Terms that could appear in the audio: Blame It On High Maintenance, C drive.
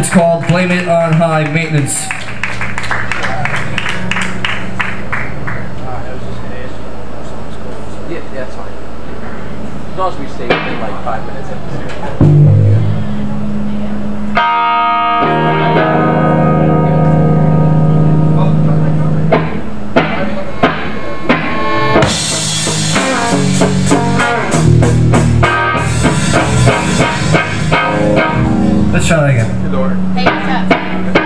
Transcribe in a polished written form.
It's called Blame It On High Maintenance. Yeah, that's fine. As long as we stay within like 5 minutes after the series. Let's try that again. Good Lord. Hey, what's up?